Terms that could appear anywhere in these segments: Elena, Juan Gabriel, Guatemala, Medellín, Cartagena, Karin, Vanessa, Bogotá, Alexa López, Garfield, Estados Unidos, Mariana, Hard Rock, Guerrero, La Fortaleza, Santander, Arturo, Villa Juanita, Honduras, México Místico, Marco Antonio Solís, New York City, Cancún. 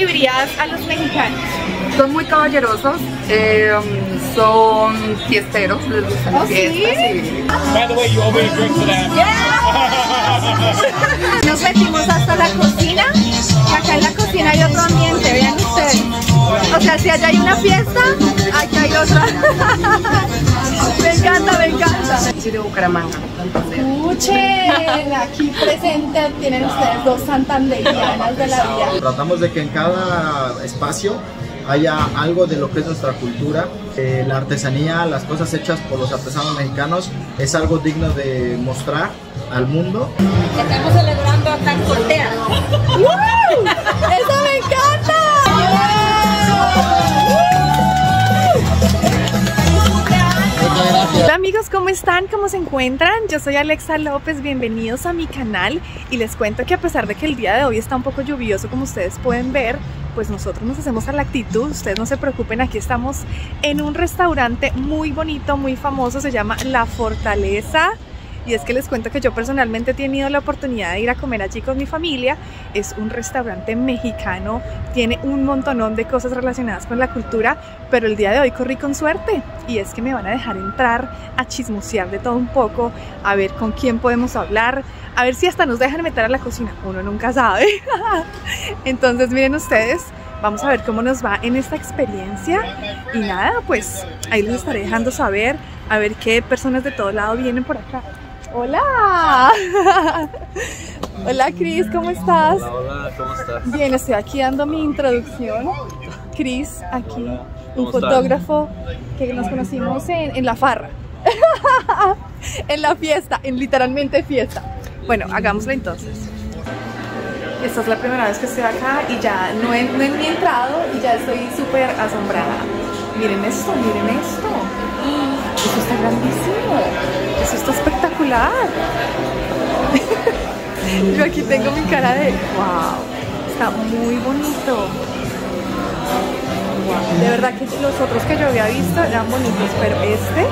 describirías a los mexicanos? Son muy caballerosos, son fiesteros, les gustan las fiestas. By the way, you always drink for that. Yeah. Nos metimos hasta la cocina, y acá en la cocina hay otro ambiente, vean ustedes. O sea, si allá hay una fiesta, acá hay otra. Me encanta, me encanta. Soy de Bucaramanga. Escuchen, aquí presente tienen ustedes dos santanderianas de la vida. Tratamos de que en cada espacio haya algo de lo que es nuestra cultura. La artesanía, las cosas hechas por los artesanos mexicanos es algo digno de mostrar al mundo. Estamos celebrando acá en Cortea. ¡Eso me encanta! Hola amigos, ¿cómo están? ¿Cómo se encuentran? Yo soy Alexa López, bienvenidos a mi canal y les cuento que a pesar de que el día de hoy está un poco lluvioso, como ustedes pueden ver, pues nosotros nos hacemos a la actitud, ustedes no se preocupen, aquí estamos en un restaurante muy bonito, muy famoso, se llama La Fortaleza. Y es que les cuento que yo personalmente he tenido la oportunidad de ir a comer allí con mi familia. Es un restaurante mexicano, tiene un montonón de cosas relacionadas con la cultura, pero el día de hoy corrí con suerte y es que me van a dejar entrar a chismosear de todo un poco, a ver con quién podemos hablar, a ver si hasta nos dejan meter a la cocina, uno nunca sabe. Entonces miren ustedes, vamos a ver cómo nos va en esta experiencia y nada, pues ahí les estaré dejando saber, a ver qué personas de todo lado vienen por acá. ¡Hola! Hola Chris, ¿cómo estás? Hola, hola, ¿cómo estás? Bien, estoy aquí dando mi introducción. Chris, aquí, hola, un fotógrafo que nos conocimos en la farra, en la fiesta, en literalmente fiesta. Bueno, hagámoslo entonces. Esta es la primera vez que estoy acá y ya no he ni entrado y ya estoy súper asombrada. Miren esto, miren esto. Eso está grandísimo. Eso está espectacular. Yo aquí tengo mi cara de wow, está muy bonito. Wow. De verdad que los otros que yo había visto eran bonitos, pero este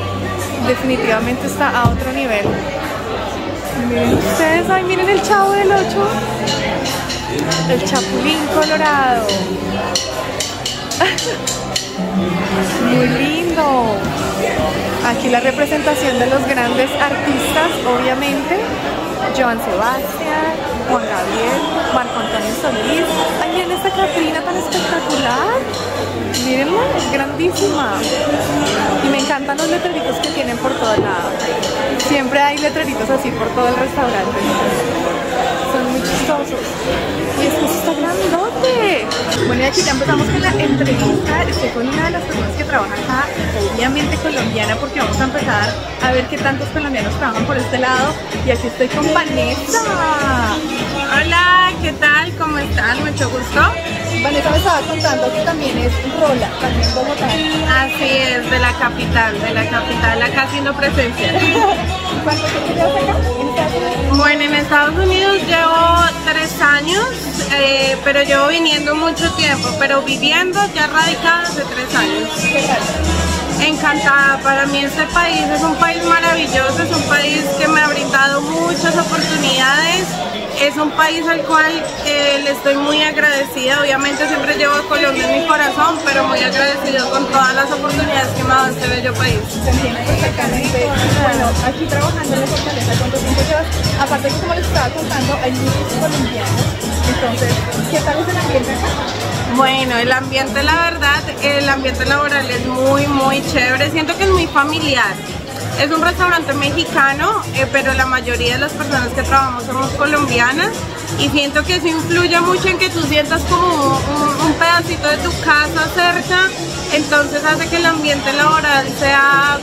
definitivamente está a otro nivel. Miren ustedes, ay, miren el Chavo del Ocho, el Chapulín Colorado. Muy lindo. Aquí la representación de los grandes artistas, obviamente. Joan Sebastián, Juan Gabriel, Marco Antonio Solís. Ay, miren esta Catrina tan espectacular. Mírenla, es grandísima. Y me encantan los letreritos que tienen por todo lado. Siempre hay letreritos así por todo el restaurante. Son muy chistosos. Y es que está grandote. Bueno, y aquí ya empezamos con la entrevista. Estoy con una de las personas que trabaja acá, obviamente colombiana, porque vamos a empezar a ver qué tantos colombianos trabajan por este lado. Y aquí estoy con Vanessa. Hola, ¿qué tal? ¿Cómo están? Mucho gusto. Vanessa me estaba contando que también es rola, también Bogotá. Así es, de la capital, acá haciendo presencia. ¿Cuánto tiempo llevas acá? Bueno, en Estados Unidos llevo 3 años, pero llevo viniendo mucho tiempo, pero viviendo ya radicada hace 3 años. ¿Qué tal? Encantada, para mí este país es un país maravilloso, es un país que me ha brindado muchas oportunidades. Es un país al cual le estoy muy agradecida, obviamente siempre llevo a Colombia en mi corazón, pero muy agradecido con todas las oportunidades que me ha dado este bello país. Bueno, aquí trabajando en La Fortaleza, ¿cuánto tiempo llevas? Aparte que como les estaba contando, hay muchos colombianos, entonces, ¿qué tal es el ambiente acá? Bueno, el ambiente, la verdad, el ambiente laboral es muy chévere, siento que es muy familiar. Es un restaurante mexicano, pero la mayoría de las personas que trabajamos somos colombianas y siento que eso influye mucho en que tú sientas como un pedacito de tu casa cerca, entonces hace que el ambiente laboral sea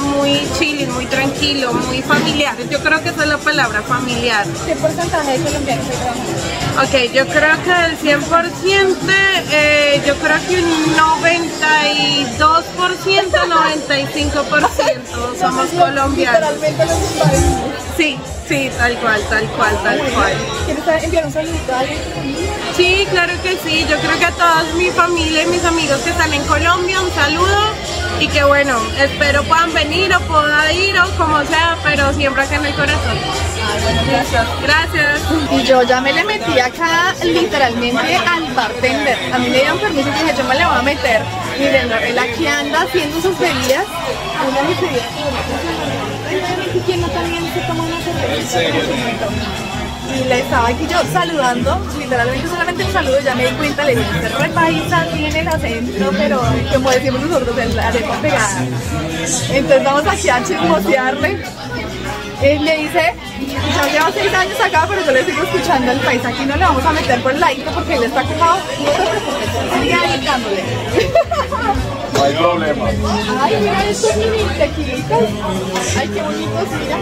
muy chill, muy tranquilo, muy familiar. Yo creo que esa es la palabra, familiar. ¿Qué porcentaje de colombianos hay trabajando? Ok, yo creo que del 100%, yo creo que un 92%, 95% somos colombianos. Literalmente los hispanos. Sí, tal cual. ¿Quieres enviar un saludo a alguien? Sí, claro que sí. Yo creo que a toda mi familia y mis amigos que están en Colombia, un saludo. y que bueno, espero puedan venir o pueda ir o como sea, pero siempre acá en el corazón. Gracias. Gracias. Y yo ya me le metí acá literalmente al bartender. A mí me dieron permiso y dije, yo me le voy a meter. Miren, él aquí anda haciendo sus bebidas. Una de bebidas. ¿Y quién no también se toma una cerveza? Y la estaba aquí yo saludando, literalmente solamente el saludo, ya me di cuenta, le dije, re paisa, tiene el acento, pero como decimos nosotros, la arepa pegada. Entonces vamos aquí a chismosearle. Él me dice, yo llevo 6 años acá, pero yo le sigo escuchando al paisa, aquí no le vamos a meter por el ladito porque él está cojado, no se preocupe, sigue dedicándole. No hay problema. Ay, mira estos mini tequilitos. Ay, qué bonitos, mira.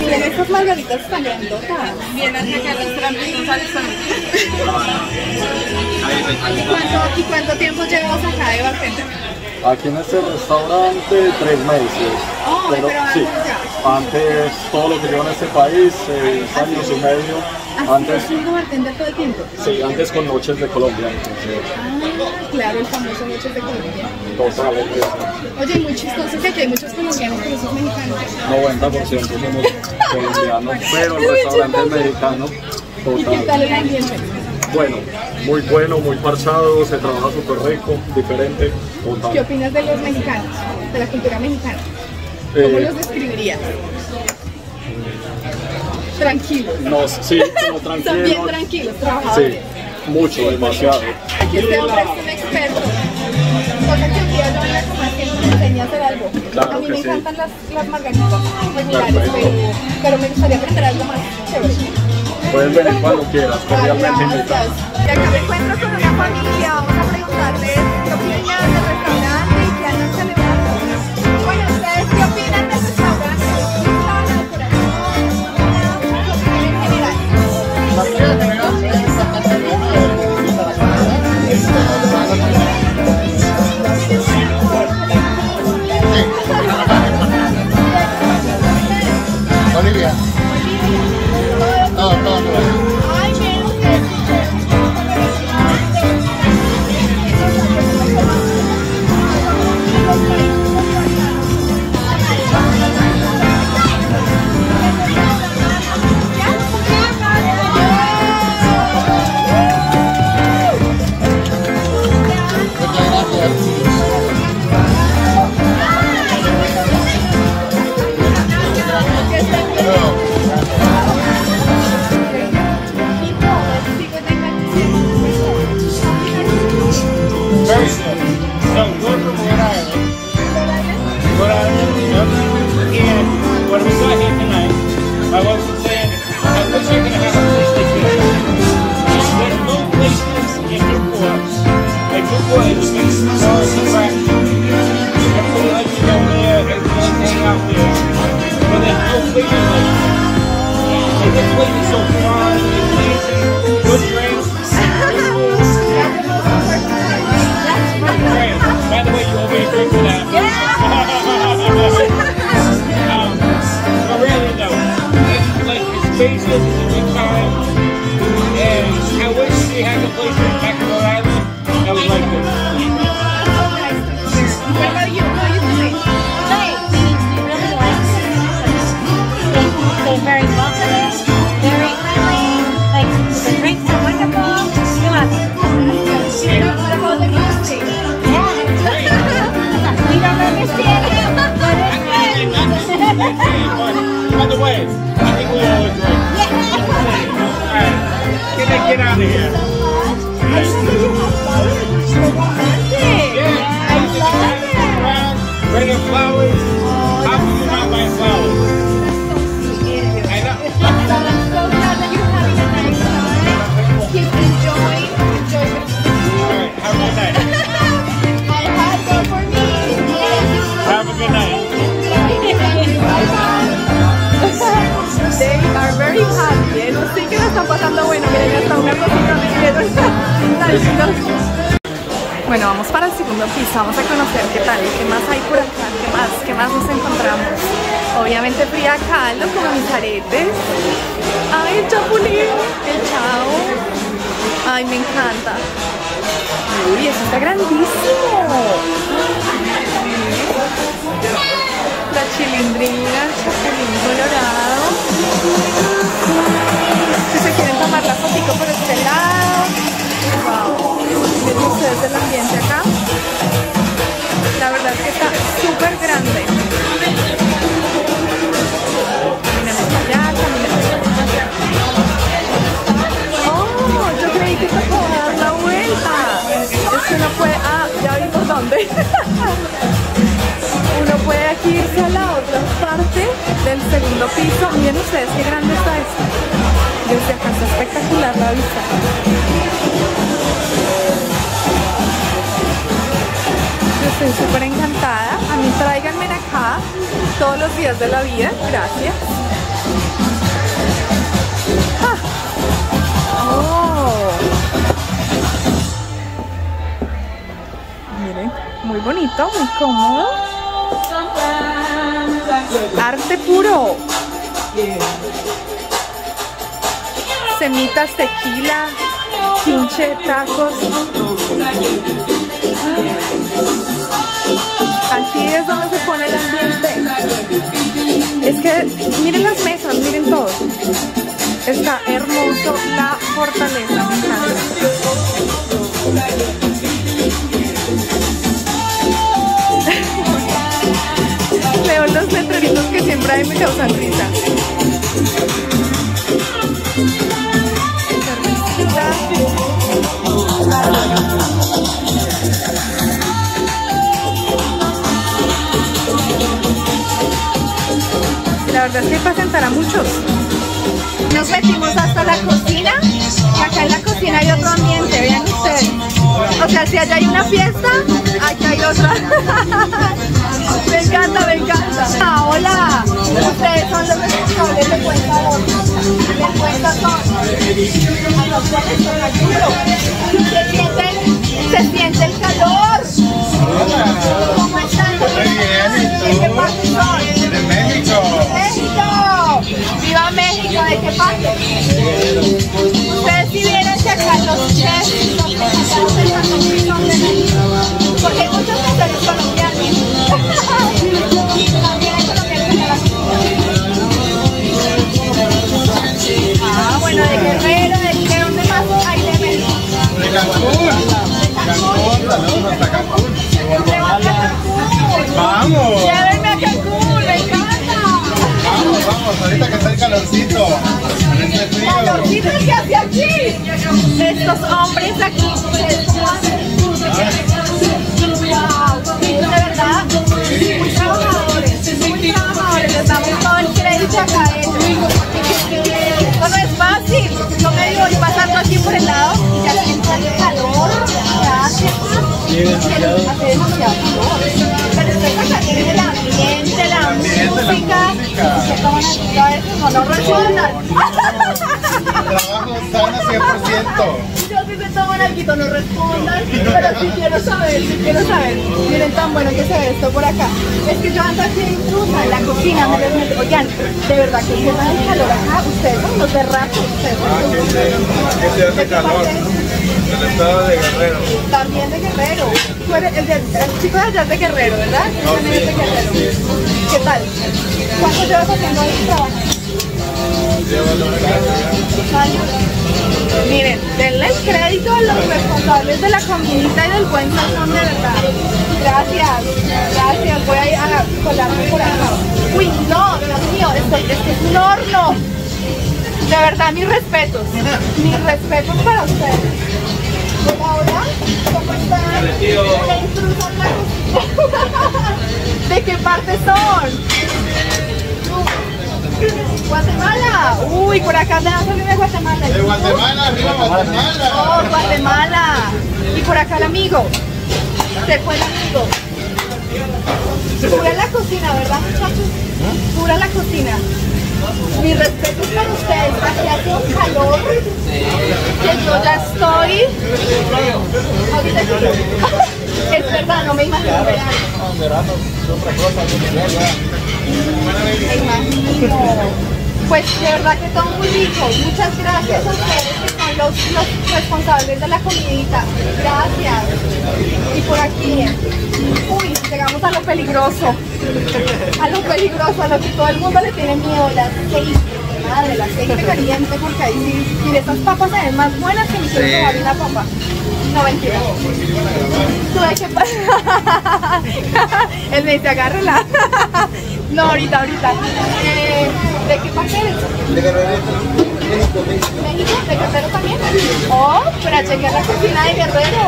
Miren estas margaritas tan grandotas. Vienen acá los trampitos al sol. ¿Y cuánto tiempo llevas acá de bartender? Aquí en este restaurante 3 meses. Oh, pero sí, antes todo lo que llevo en este país, 6 años y medio. Antes sí, bartender todo el tiempo. Sí, antes con Noches de Colombia. Entonces. Ah, claro, el famoso Noches de Colombia. Totalmente. Oye, muy chistoso que aquí hay muchos colombianos, pero son mexicanos. 90% somos colombianos, pero el restaurante es mexicano. Total. ¿Y qué tal el ambiente? Bueno, muy parchado, se trabaja súper rico, diferente. Total. ¿Qué opinas de los mexicanos, de la cultura mexicana? ¿Cómo los describirías? Tranquilos. No, sí, como tranquilos. Son bien tranquilos, trabajadores. Sí, mucho, demasiado. Aquí este hombre es un experto. Cosa que un día yo voy a comer que nos enseña a hacer algo. Claro, a mí me encantan las margaritas regulares, pero me gustaría aprender algo más chévere. Puedes venir cuando quieras, cordialmente invitado. Y acá me encuentro con una familia, vamos a preguntarles qué opinan del restaurante y qué andan celebrando. Bueno, ¿ustedes qué opinan del restaurante? Olivia. No. Bueno, vamos para el segundo piso, vamos a conocer qué tal, qué más hay por acá, qué más nos encontramos. Obviamente fría caldo con mis aretes. ¡Ay, el chapulín! ¡El chao! ¡Ay, me encanta! ¡Uy, eso está grandísimo! La chilindrina, el chapulín colorado. Si se quieren tomar la fotito por este lado. Wow. Miren ustedes el ambiente acá. La verdad es que está súper grande. Caminamos allá, caminamos allá. Oh, yo creí que se podía dar la vuelta. Es que uno puede... Ah, ya vi por dónde. Uno puede aquí irse a la otra parte del segundo piso. Miren ustedes qué grande está esto. Desde acá está espectacular la vista. Yo estoy súper encantada. A mí tráiganme acá todos los días de la vida. Gracias. ¡Ah! Oh. Miren, muy bonito, muy cómodo. Arte puro. Semitas, tequila, chinche, tacos. Aquí es donde se pone el ambiente. Es que miren las mesas, miren todo. Está hermoso La Fortaleza, me encanta. Leo los letreritos que siempre hay, me causan risa. La verdad es que para sentar a muchos. Nos metimos hasta la cocina. Y acá en la cocina hay otro ambiente, vean ustedes. O sea, si allá hay una fiesta, acá hay otra. Me encanta, me encanta. Ah, hola, ustedes son los responsables de Cuenta Son, a los cuales son ayudos. Se siente el calor. ¿Cómo están? ¿De qué parte son? De México. ¡México! ¡Viva México! ¿De qué parte? Ustedes si vienen de acá, los chefs, los que son de México. Porque hay muchos que son colombianos. Ah, bueno, de Guerrero, ¿de dónde más hay de México? De Cancún. Saludos hasta Cancún. ¿Dónde vas a Cancún? ¡Vamos! ¡Llévenme a Cancún! ¡Me encanta! ¡Vamos, vamos! Ahorita que está el calorcito. Este frío. ¡Calorcito que hace aquí! Estos hombres aquí. ¡Wow! De verdad, muy trabajadores, les damos todo el crédito acá a ellos. No es fácil, yo me digo, yo pasando aquí por el lado y ya siento el calor, ya hace demasiado calor. Pero ustedes acá tienen el ambiente, la música, y a veces no lo resuelvan. Trabajo sana 100%. Si se toman algo, no respondan, pero sí quiero saber, miren tan bueno que se ve esto por acá. Es que yo ando aquí intrusa en la cocina, me les meto. Oigan, de verdad que se dan el calor acá, ustedes son los berracos, ustedes son los berracos. ¿De qué parte eres? Del estado de Guerrero. También de Guerrero. Tú eres el chico de allá es de Guerrero, ¿verdad? Yo también es de Guerrero. ¿Qué tal? ¿Cuánto llevas haciendo ahí trabajo? Llevo 2 años. Miren, denles crédito a los responsables de la comidita y del buen sazón, de verdad. Gracias, gracias. Voy a ir a colarme por acá. Uy, no, Dios mío, este es un horno. De verdad, mis respetos para ustedes. Hola, ¿cómo están? ¿De qué parte son? Guatemala, uy, por acá me vas a venir de Guatemala. De Guatemala, arriba Guatemala. Oh, Guatemala. Y por acá el amigo. Se fue el amigo. Pura la cocina, ¿verdad, muchachos? Pura la cocina. Mi respeto es para ustedes. Aquí hace un calor. Que yo ya estoy. Ahorita sí. Es verdad, no me imagino verano. Pues de verdad que todo muy rico. Muchas gracias a ustedes que son los responsables de la comidita. Gracias. Y por aquí, uy, llegamos a lo peligroso. A lo peligroso, a lo que todo el mundo le tiene miedo, el aceite. Madre, el aceite caliente, porque ahí sí, y de esas papas se ven más buenas que mi quiero tomar una papa. No, mentira. Tuve que pasar. Él me dice, agárrela. No, ahorita. ¿De qué parte eres? De Guerrero. ¿México? ¿De Guerrero también? Oh, para chequear la cocina de Guerrero.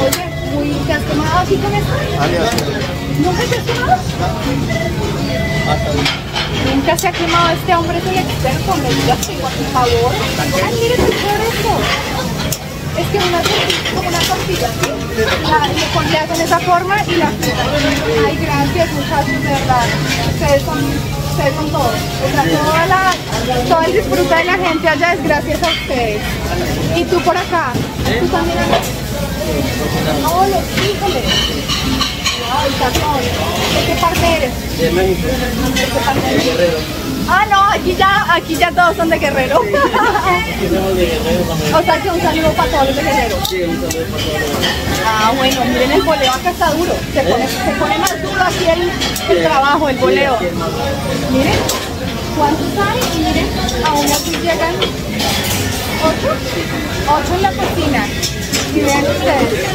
Oye, uy, ¿te has tomado así con esto? ¿Nunca te has tomado? Nunca se ha quemado, este hombre es el experto, me digas que por favor. Ay, mire, ¿qué es esto? Es que una tortilla, como una tortilla, ¿sí? Le hacen esa forma y la fritan. Ay, gracias, muchachos, de verdad. Ustedes son todos. O sea, todo el disfrute de la gente allá es gracias a ustedes. Y tú por acá, tú también acá. Oh, los híjoles. Ay, cazón. ¿De qué parte eres? De México. ¿De qué parte eres? De Guerrero. Ah, no, aquí ya todos son de Guerrero. O sea que un saludo para todos los de Guerrero. Sí, un saludo para todos. Ah, bueno, miren el boleo acá está duro. Se pone más duro aquí el trabajo, el boleo. Miren, ¿cuántos hay? Y miren, aún aquí llegan 8. 8 en la cocina. Y vean ustedes,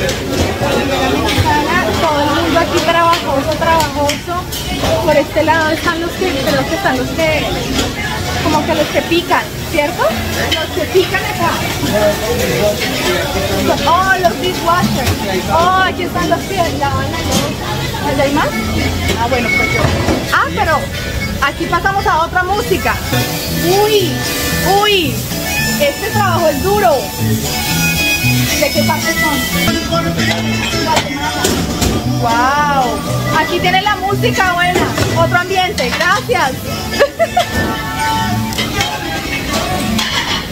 todo el mundo aquí trabajoso. Por este lado están los que pican, ¿cierto? Los que pican acá. Oh, los dishwashers. Oh, aquí están los que lavan la loza. ¿Allá hay más? Ah, bueno, pues yo. Ah, pero aquí pasamos a otra música. Uy, este trabajo es duro. ¿De qué parte son? Guatemala. Wow. Aquí tiene la música buena. Otro ambiente. Gracias.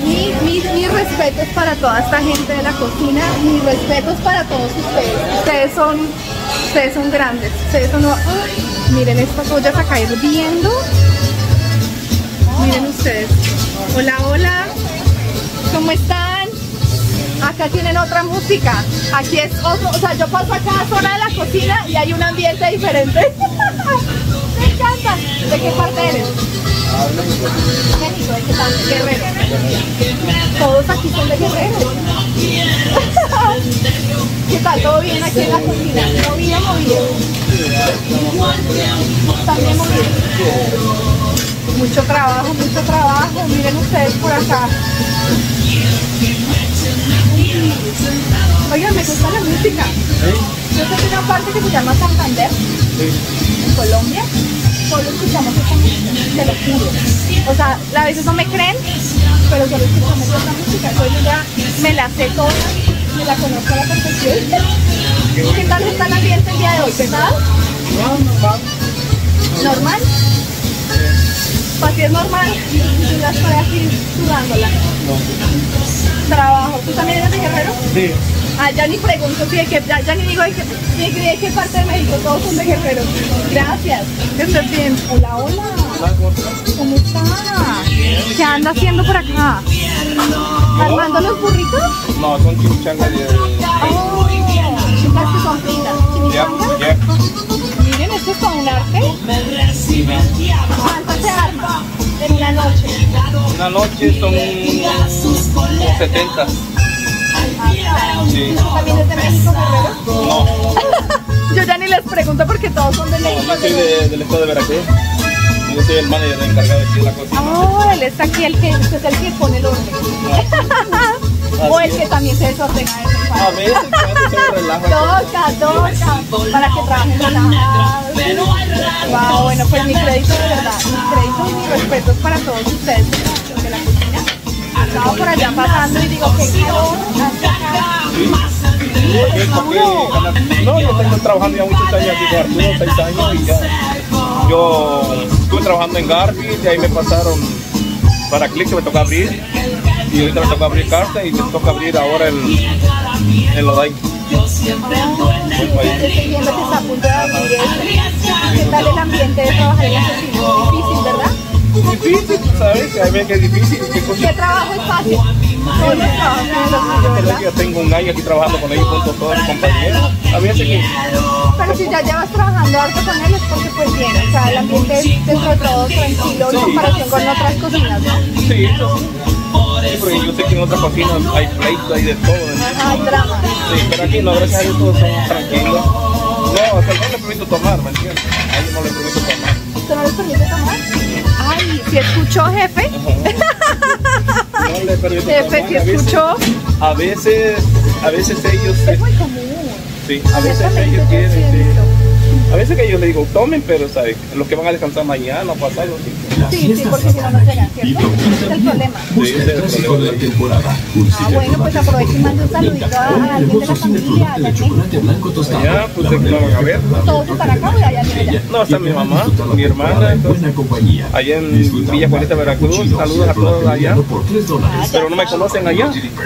Mis respetos para toda esta gente de la cocina. Mis respetos para todos ustedes. Ustedes son grandes. Ay, miren esta olla está acá hirviendo. Miren ustedes. Hola. ¿Cómo están? Acá tienen otra música, aquí es otro, o sea, yo paso a cada zona de la cocina y hay un ambiente diferente. Me encanta. ¿De qué parte eres? México, ¿de qué parte? Guerrero. Todos aquí son de Guerrero. ¿Qué tal? ¿Todo bien aquí en la cocina? ¿Movido? También movido. Mucho trabajo, miren ustedes por acá. Oigan, me gusta la música. Yo sé que una parte que se llama Santander, en Colombia, solo escuchamos esta música, te lo juro. O sea, a veces no me creen, pero solo escuchamos esta música. Yo ya me la sé toda, me la conozco a la perfección. ¿Qué tal está el ambiente el día de hoy? ¿Pesado? ¿Normal? Para ti es normal, yo ya estoy aquí sudándola. Trabajo. ¿Tú también eres de Guerrero? Sí. Ah, ya ni pregunto, ya ni digo de qué parte de México, todos son de Guerrero. Gracias. Que estés bien. Hola. ¿Cómo estás? ¿Qué anda haciendo por acá? ¿Armando los burritos? No, son chimichangas. Oh, las que son fritas. ¿Chimichangas? Miren, esto es todo un arte. ¿Cuánto se arma en una noche? Una noche son 70. Sí. ¿También es de México, Guerrero? No. Yo ya ni les pregunto porque todos son de México. No, yo soy del estado de Veracruz. Yo soy el manager encargado de la cocina. Oh, él está aquí, el que pone el orden. No. O el que también se desordenga. A veces, se relaja. Toca, para que trabajen relajados. Wow, bueno, pues mi crédito, de verdad, y mis respetos para todos ustedes de la cocina. Estaba por allá pasando y digo, ¿qué calor? No, yo tengo trabajando ya muchos años aquí con Arturo, 6 años y ya. Yo estuve trabajando en Garfield y ahí me pasaron para Click que me toca abrir. Y ahorita me toca abrir carta y me toca abrir ahora el Oday. Yo siempre ando en el peligro. ¿Qué tal el ambiente de trabajar en la cocina? Difícil, ¿verdad? difícil, ¿sabes? A mí es que es difícil. ¿Qué trabajo es fácil? No, no trabajo. Yo tengo un año aquí trabajando con ellos, junto a todos mis compañeros. A mí es que... Pero si ya llevas trabajando harto con ellos, porque pues bien, o sea, el ambiente es dentro de todo tranquilo en comparación con otras cocinas, ¿no? Sí, porque yo sé que en otras cocinas hay pleitos, hay de todo. Hay drama. Sí, pero aquí no, gracias a Dios todos son tranquilos. No, o sea, no le permito tomar, ¿me entiendes? A ellos no les permito tomar. ¿Usted no les permite tomar? Ay, ¿si escuchó, jefe? No le permito tomar. Jefe, ¿si escuchó? A veces ellos... Es muy común. Sí, a veces ellos quieren, sí. A veces que yo les digo, tomen, pero ¿sabes? Los que van a descansar mañana o pasado, sí. Sí, sí, porque si no, no será, ¿cierto? Ese es el problema. Sí, ese es el problema de la temporada. Ah, bueno, pues aprovechen y manden un saludito a alguien de la familia, a la gente. Ya, pues claro, a ver. Todos están acá, voy allá, mira. No, está mi mamá, mi hermana, entonces, allá en Villa Juanita, Veracruz. Saludos a todos allá. Pero no me conocen allá,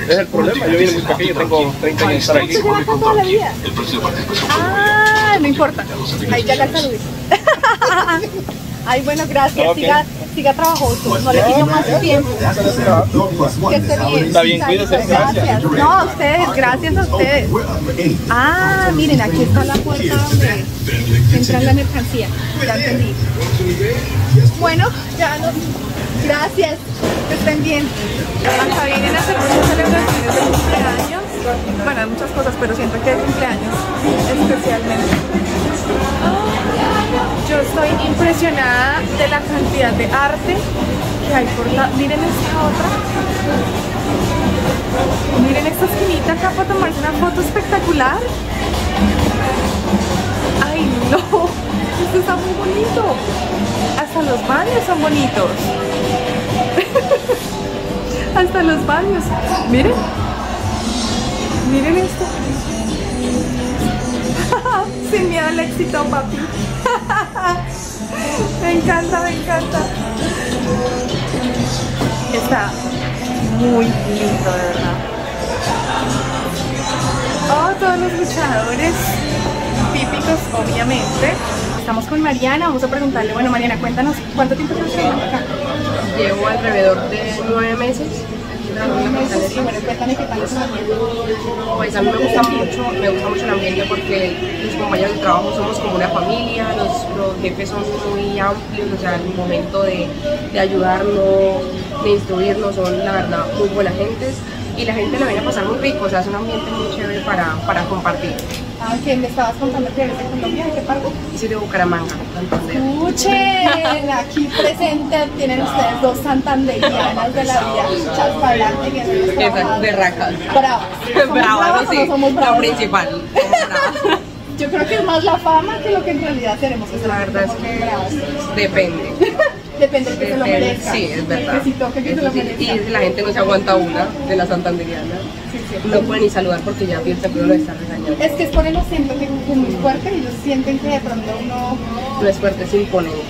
es el problema. Yo vine muy pequeño, tengo 30 años de estar aquí. ¿Usted lleva acá toda la vida? Ah, no importa. Ahí ya la saludé. Ay, bueno, gracias. Okay. Siga trabajoso. No le quito más tiempo. Que esté bien. Está bien, cuídense. Gracias. No, a ustedes. Gracias a ustedes. Ah, miren, aquí está la puerta donde entra la mercancía. Ya entendí. Bueno, ya nos... Gracias. Que estén bien. Acá vienen a hacer muchas celebraciones de cumpleaños. Bueno, hay muchas cosas, pero siento que hay cumpleaños especialmente. Yo estoy impresionada de la cantidad de arte que hay por la... Miren esta otra. Miren esta esquinita acá para tomarse una foto espectacular. ¡Ay, no! Esto está muy bonito. Hasta los baños son bonitos. Hasta los baños. Miren. Miren esto. Sin miedo al éxito, papi. Me encanta, me encanta. Está muy lindo, de verdad. Oh, todos los luchadores típicos, obviamente. Estamos con Mariana, vamos a preguntarle. Bueno, Mariana, cuéntanos, ¿cuánto tiempo llevas acá? Llevo alrededor de 9 meses. Sí, bueno, cuéntame qué tal es el ambiente. Pues a mí me gusta mucho el ambiente porque los compañeros de trabajo somos como una familia, los jefes son muy amplios, o sea, en el momento de ayudarnos, de instruirnos, son la verdad muy buena gente y la gente la viene a pasar muy rico, o sea, es un ambiente muy chévere para compartir. Ah, que me estabas contando que eres de Colombia, ¿de qué parte? Sí, de Bucaramanga, Santander. ¡Escuchen! Aquí presente tienen ustedes dos santanderianas de la vida, muchas para adelante que son las trabajadoras. Berracas. Bravas. Bravas, sí, lo principal. Yo creo que es más la fama que lo que en realidad tenemos. La verdad es que depende. Depende de que se lo merezca. Sí, es verdad. Que se lo merezca. Y la gente no se aguanta una de las santanderianas. No pueden ni saludar porque ya piensa que uno lo está regañando. Es que es por el acento que es muy fuerte y ellos sienten que de pronto uno... No es fuerte, es imponente.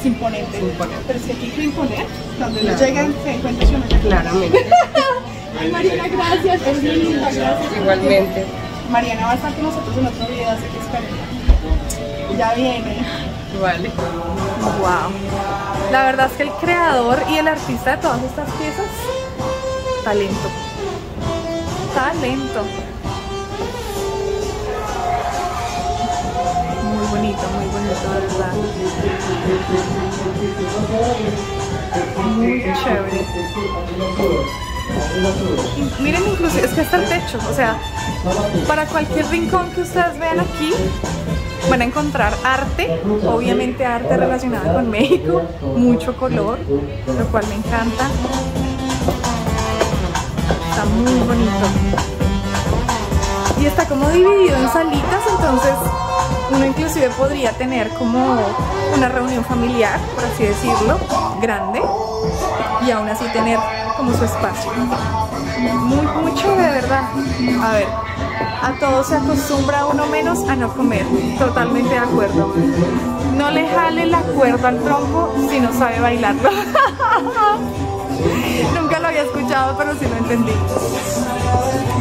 Es imponente. Pero es que aquí que imponer, cuando ellos llegan se encuentran con una... Claramente. Ay, Mariana, gracias. Es muy linda, gracias. Igualmente. Mariana va a estar con nosotros en otro video, así que esperen. Ya viene. Vale. Wow. La verdad es que el creador y el artista de todas estas piezas, talento. Talento. Muy bonito, ¿verdad? Muy chévere. Y miren, inclusive, es que hasta el techo, o sea, para cualquier rincón que ustedes vean aquí, van a encontrar arte, obviamente arte relacionado con México, mucho color, lo cual me encanta. Está muy bonito y está como dividido en salitas, entonces uno inclusive podría tener como una reunión familiar, por así decirlo, grande, y aún así tener como su espacio. Muy chévere, de verdad. A ver, a todos se acostumbra uno menos a no comer. Totalmente de acuerdo. No le jale la cuerda al tronco si no sabe bailarlo. Nunca lo había escuchado, pero sí lo entendí.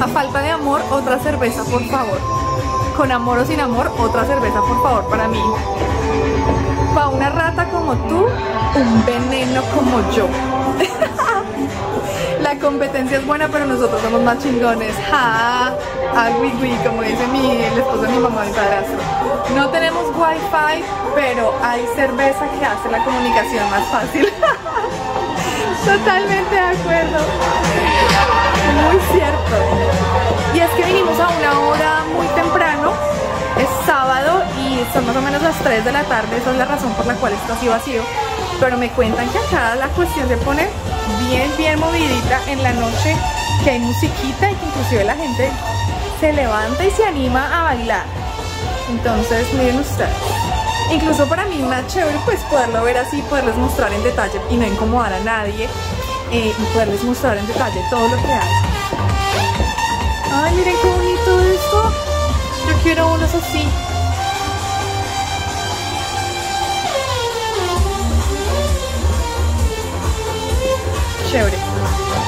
A falta de amor, otra cerveza, por favor. Con amor o sin amor, otra cerveza, por favor, para mí. Para una rata como tú, un veneno como yo. La competencia es buena, pero nosotros somos más chingones. Ja, agui, como dice el esposo de mi mamá, mi padrastro. No tenemos wifi, pero hay cerveza que hace la comunicación más fácil. Totalmente de acuerdo. Muy cierto. Y es que vinimos a una hora muy temprano. Es sábado y son más o menos las 3 de la tarde. Esa es la razón por la cual está así vacío. Pero me cuentan que acá la cuestión se pone bien movidita en la noche, que hay musiquita y que inclusive la gente se levanta y se anima a bailar. Entonces, miren ustedes. Incluso para mí más chévere pues poderlo ver así, poderles mostrar en detalle y no incomodar a nadie, y poderles mostrar en detalle todo lo que hay. Ay, miren qué bonito esto. Yo quiero unos así. Chévere.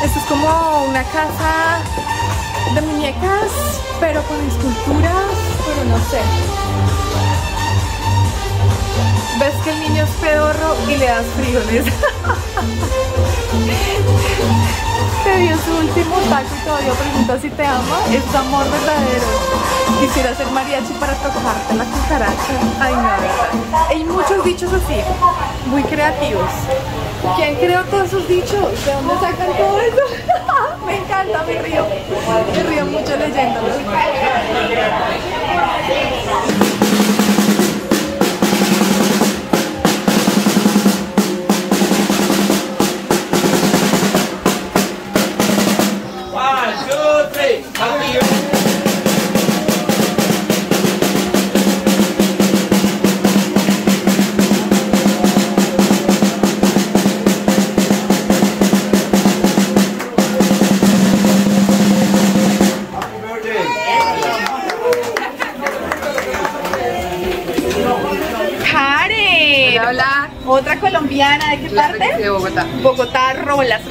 Esto es como una casa de muñecas, pero con esculturas, pero no sé. Ves que el niño es pedorro y le das frijoles. Te dio su último taco y todavía pregunta si te ama. Es amor verdadero. Quisiera ser mariachi para tocarte la cucaracha. Ay, no. Hay muchos dichos así, muy creativos. ¿Quién creó todos esos dichos? ¿De dónde sacan todo eso? Me encanta, me río. Me río mucho leyéndolos. ¿De qué parte? De Bogotá. Bogotá, rolas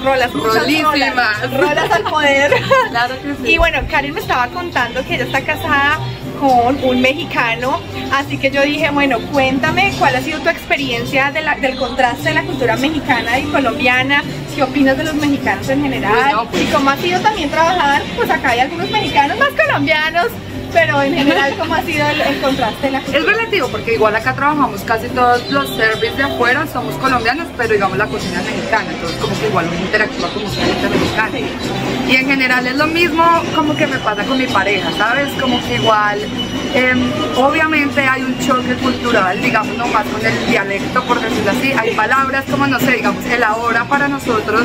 al poder. Claro que sí. Y bueno, Karin me estaba contando que ella está casada con un mexicano, así que yo dije, bueno, cuéntame cuál ha sido tu experiencia de del contraste de la cultura mexicana y colombiana, qué opinas de los mexicanos en general, no, pues, y cómo ha sido también trabajar, pues acá hay algunos mexicanos más colombianos, pero en general, ¿cómo ha sido el contraste de la cocina? Es relativo, porque igual acá trabajamos casi todos los service de afuera, somos colombianos, pero digamos la cocina es mexicana, entonces como que igual uno interactúa como gente mexicana. Sí. Y en general es lo mismo como que me pasa con mi pareja, ¿sabes? Como que igual, obviamente hay un choque cultural, digamos, nomás con el dialecto, por decirlo así. Hay palabras como, no sé, digamos, el ahora para nosotros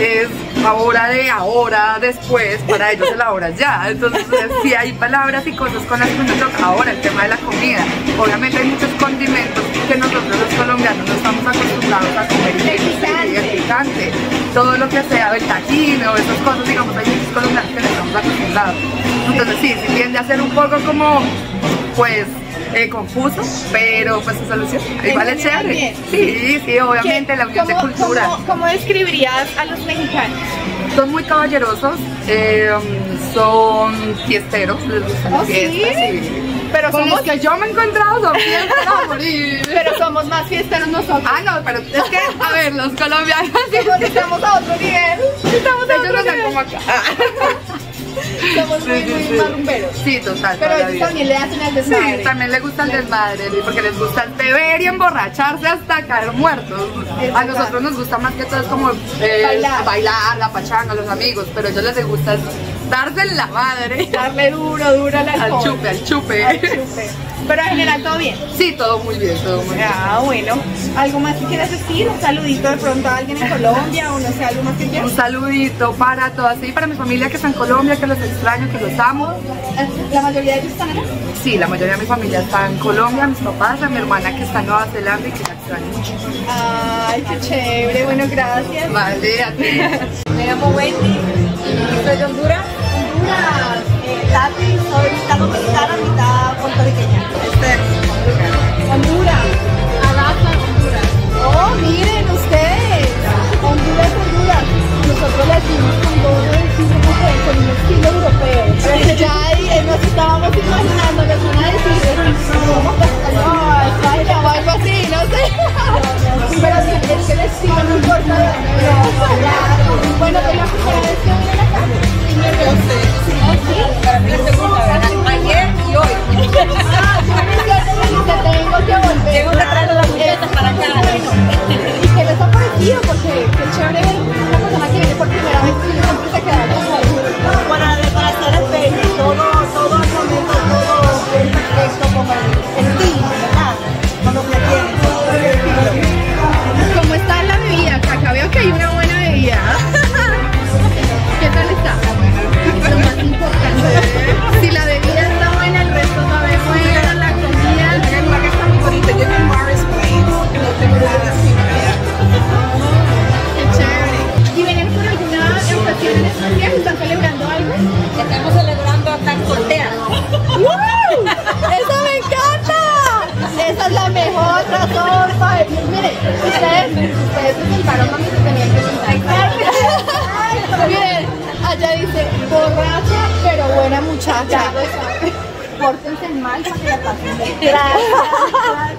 es ahora, después, para ellos el ahora ya. Entonces, sí hay palabras y cosas con las que nos toca. Ahora, el tema de la comida. Obviamente hay muchos condimentos que nosotros los colombianos no estamos acostumbrados a comer. El picante. Todo lo que sea, el taquino, esas cosas, digamos, hay muchos colombianos que no estamos acostumbrados. Entonces, sí tiende a ser un poco como, pues, confuso, pero pues su solución igual es chévere. Sí, obviamente la unión de cultura. ¿Cómo describirías a los mexicanos? Son muy caballerosos, son fiesteros, les gustan las fiestas. Sí. Pero con los que yo me he encontrado son fiesteros a morir. Pero somos más fiesteros nosotros. Ah, no, pero es que, a ver, los colombianos estamos a otro nivel. Somos muy marrumberos. Sí, total. Pero ellos también le hacen el desmadre. Sí, también les gusta el desmadre, porque les gusta el beber y emborracharse hasta caer muertos. A nosotros nos gusta más que todo es como bailar, la pachanga, los amigos, pero a ellos les gusta darse la madre. Darle duro al chupe. Pero en general todo bien. Sí, todo muy bien, bueno. ¿Algo más que quieras decir? ¿Un saludito de pronto a alguien en Colombia o no sé, algo más que quieras? Un saludito para todas, sí, para mi familia que está en Colombia, que los extraño, que los amo. ¿La mayoría de ellos están acá? Sí, la mayoría de mi familia está en Colombia, mis papás, a mi hermana que está en Nueva Zelanda y que la extraño mucho. Ay, qué chévere, bueno, gracias. Vale, a ti. Me llamo Wendy, soy de Honduras. Soy mitad dominicana, mitad puertorriqueña. Honduras. Alaska, Honduras. Oh, miren ustedes. Honduras. Nosotros le decimos con un estilo europeo. Ya nos estábamos imaginando que van a decir, no, algo así, no sé. all 5 minutes. Ustedes presentaron cuando se tenían que sentar. Miren, allá dice, borracha pero buena muchacha. Ya lo saben. Pórtense mal para que la pasen bien.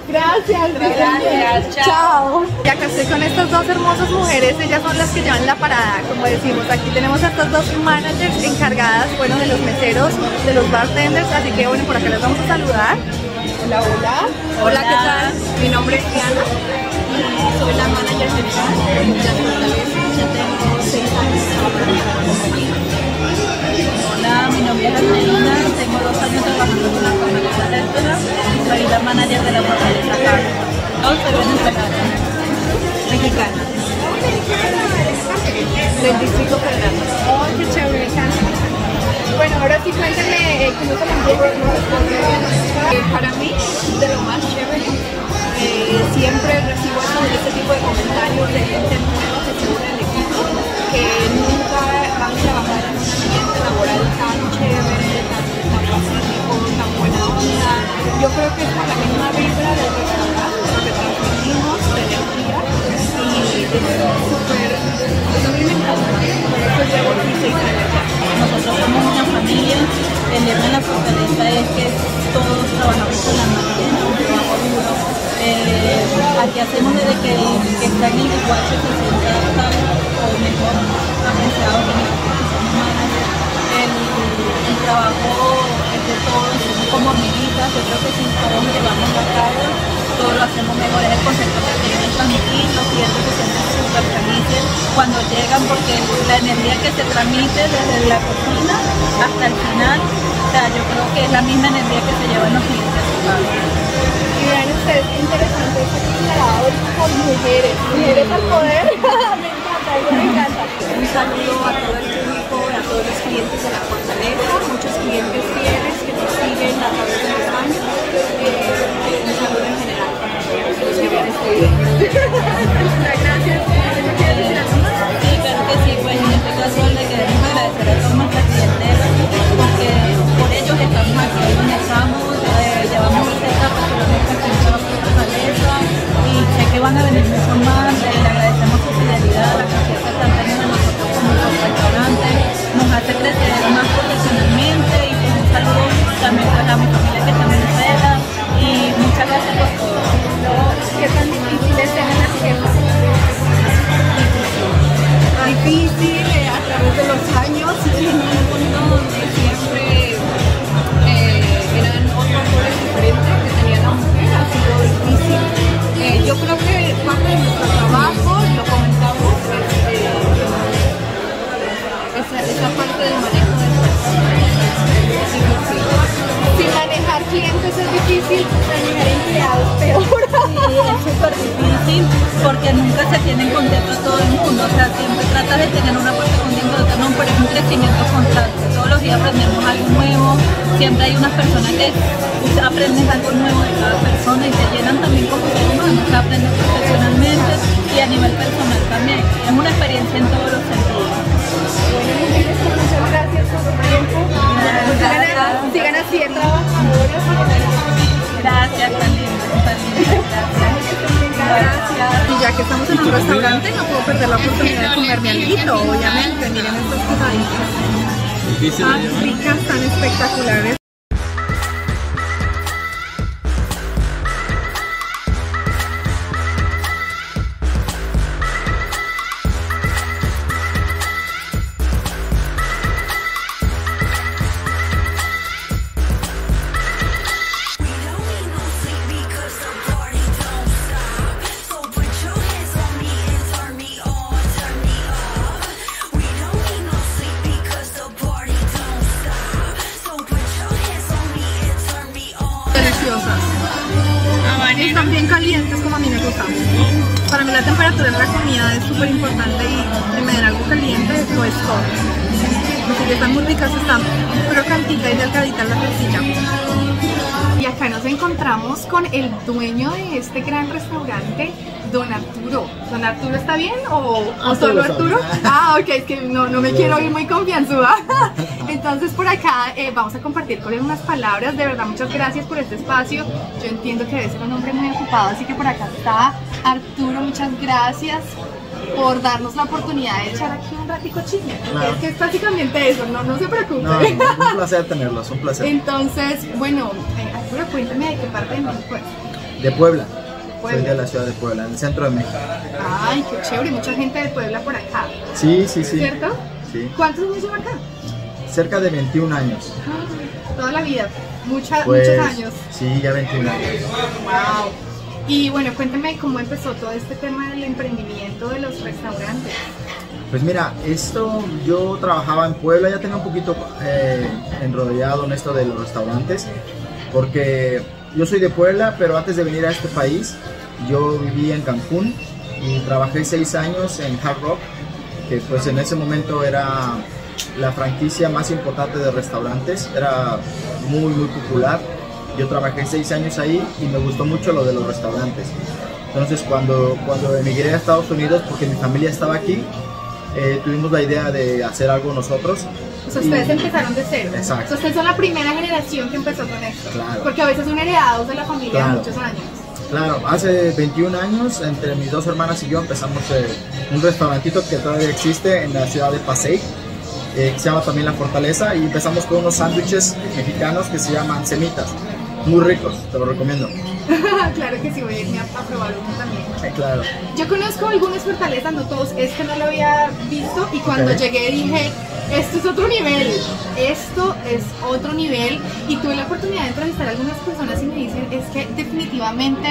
Gracias. Chao. Y acá estoy con estas dos hermosas mujeres. Ellas son las que llevan la parada, como decimos. Aquí tenemos a estas dos managers encargadas, bueno, de los meseros, de los bartenders. Así que bueno, por acá les vamos a saludar. Hola, hola. Hola, ¿qué tal? Mi nombre es Kiana. Soy la manager de Villa Juanita. Ya tengo 6 años. Hola, mi nombre es Elena. Tengo 2 años trabajando con la comunidad de Arturo y soy la manager de La Fortaleza. Hoy soy mexicana. 25 cargados. ¡Oh, qué chévere! Bueno, ahora sí cuéntame cómo te mantiene. Para mí, de lo más chévere, siempre recibo este tipo de comentarios de gente nueva que se une al equipo, que nunca van a trabajar en un ambiente laboral tan chévere, tan pacífico, tan buena onda. Yo creo que es con la misma vibra del restaurante, lo que transmitimos de energía y de súper. Eso a mí me encanta, por eso llevo 16 años ya. Nosotros somos una familia, el lema de La Fortaleza es que todos trabajamos con la misma, ¿no? Aquí hacemos desde que está en el guacho que se trata o mejor apreciado que el trabajo es de todos, como amiguitas. Yo creo que sin parón llevamos la carga, todo lo hacemos mejor, es el concepto que tienen los amiguitos, los clientes que se súper felices cuando llegan porque la energía que se transmite desde la cocina hasta el final, o sea, yo creo que es la misma energía que se llevan los clientes. Y vean ustedes qué interesante este colaborador con mujeres al poder. Me encanta. Un saludo a todo el público, a todos los clientes de La Fortaleza, muchos clientes fieles que nos siguen a través de los años. Un saludo en general para todos que vean este video. Muchas gracias. Sí, claro que sí, pues en este caso le queremos agradecer a todos nuestros clienteros porque por ellos estamos aquí, nos estamos. Llevamos esta propuesta con toda la Fortaleza y sé que van a venir muchos más. Le agradecemos su fidelidad, la confianza que están teniendo nosotros como restaurante, nos hace crecer más profesionalmente y con un saludo también a mi familia que está en Venezuela y muchas gracias por todo. ¿Qué tan difícil es tener las jefas? Difícil a través de los años, en un mundo donde siempre eran otros roles diferentes que tenía la mujer, ha sido difícil. Yo creo que parte de nuestro trabajo, lo comentamos, esa parte del manejo de personas. Sin manejar clientes es difícil, manejar empleados peor. Sí, es súper difícil porque nunca se tienen contento todo el mundo, o sea, siempre tratas de tener una parte contento de otra, no, pero es un crecimiento constante. Todos los días aprendemos algo nuevo, siempre hay unas personas que aprendes algo nuevo de cada persona y te llenan también como ser humano, o sea, aprendes profesionalmente y a nivel personal también. Es una experiencia en todos los sentidos. Muchas gracias por su tiempo. Sigan así de trabajadoras. Gracias, tan linda. Y ya que estamos en un restaurante, no puedo perder la oportunidad de comerme alguito, obviamente. Miren estas cosaditas tan ricas, tan espectaculares. Están bien calientes como a mí me gustan. Para mí la temperatura en la comida es súper importante y tener algo caliente lo es todo. Así que están muy ricas, están pero cantita y delgadita la tortilla. Y acá nos nos encontramos con el dueño de este gran restaurante, Don Arturo. ¿Don Arturo está bien o solo Arturo? Ah, ok, es que no me quiero ir muy confianzuda. Entonces por acá vamos a compartir con él unas palabras. De verdad, muchas gracias por este espacio. Yo entiendo que debe ser un hombre muy ocupado, así que por acá está Arturo. Muchas gracias por darnos la oportunidad de echar aquí un ratico chisme, claro. Es que es prácticamente eso, no se preocupen. No, es un placer tenerlos, un placer. Entonces, bueno, Arturo, cuéntame de qué parte de México es. De Puebla. Soy de la ciudad de Puebla, en el centro de México. Ay, qué chévere, mucha gente de Puebla por acá. Sí, sí, sí. ¿Cierto? Sí. ¿Cuántos años lleva acá? Cerca de 21 años. Ah, toda la vida, muchos años. Sí, ya 21 años. Wow. Y bueno, cuéntame cómo empezó todo este tema del emprendimiento de los restaurantes. Pues mira, yo trabajaba en Puebla, ya tenía un poquito enrodillado en esto de los restaurantes, porque yo soy de Puebla, pero antes de venir a este país, yo viví en Cancún y trabajé 6 años en Hard Rock, que pues en ese momento era la franquicia más importante de restaurantes, era muy, muy popular. Yo trabajé 6 años ahí y me gustó mucho lo de los restaurantes. Entonces cuando emigré a Estados Unidos, porque mi familia estaba aquí, tuvimos la idea de hacer algo nosotros. Pues ustedes empezaron de cero. Exacto. Entonces ustedes son la primera generación que empezó con esto. Claro. Porque a veces son heredados de la familia, claro, muchos años. Claro, hace 21 años, entre mis dos hermanas y yo empezamos un restaurantito que todavía existe en la ciudad de Paseo. Que se llama también La Fortaleza, y empezamos con unos sándwiches mexicanos que se llaman semitas. Muy ricos, te lo recomiendo. Claro que sí, voy a irme a probar uno también. Claro. Yo conozco algunas fortalezas, no todos, este no lo había visto, y cuando llegué dije, esto es otro nivel, esto es otro nivel, y tuve la oportunidad de entrevistar a algunas personas y me dicen, es que definitivamente